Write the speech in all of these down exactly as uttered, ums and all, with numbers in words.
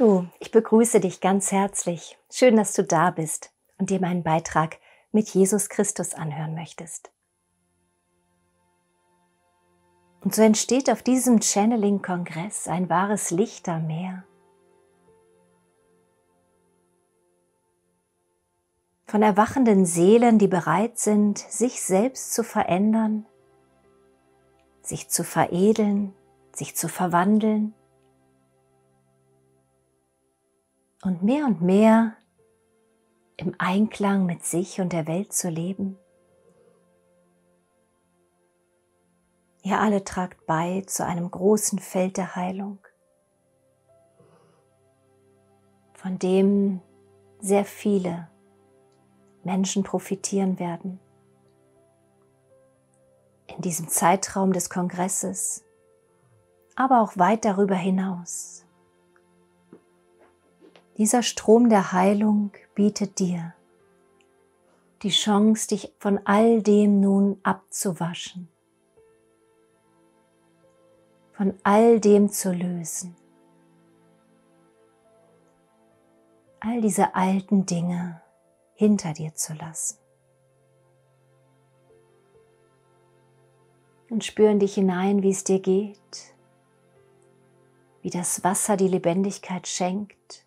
Hallo, ich begrüße dich ganz herzlich. Schön, dass du da bist und dir meinen Beitrag mit Jesus Christus anhören möchtest. Und so entsteht auf diesem Channeling-Kongress ein wahres Lichtermeer von erwachenden Seelen, die bereit sind, sich selbst zu verändern, sich zu veredeln, sich zu verwandeln und mehr und mehr im Einklang mit sich und der Welt zu leben. Ihr alle tragt bei zu einem großen Feld der Heilung, von dem sehr viele Menschen profitieren werden. In diesem Zeitraum des Kongresses, aber auch weit darüber hinaus. Dieser Strom der Heilung bietet dir die Chance, dich von all dem nun abzuwaschen, von all dem zu lösen. All diese alten Dinge hinter dir zu lassen. Und spür in dich hinein, wie es dir geht, wie das Wasser die Lebendigkeit schenkt,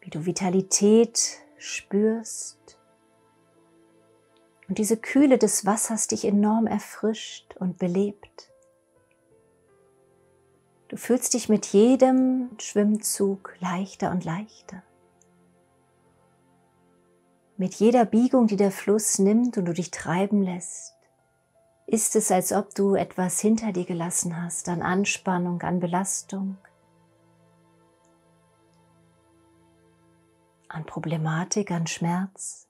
wie du Vitalität spürst. Und diese Kühle des Wassers dich enorm erfrischt und belebt. Du fühlst dich mit jedem Schwimmzug leichter und leichter. Mit jeder Biegung, die der Fluss nimmt und du dich treiben lässt, ist es, als ob du etwas hinter dir gelassen hast an Anspannung, an Belastung, an Problematik, an Schmerz.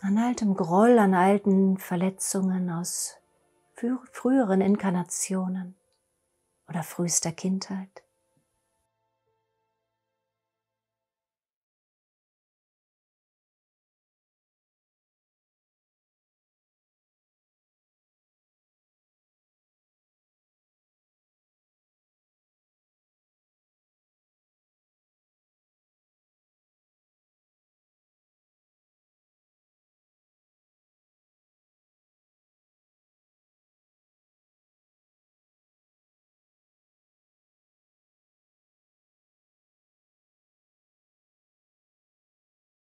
An altem Groll, an alten Verletzungen aus früheren Inkarnationen oder frühester Kindheit.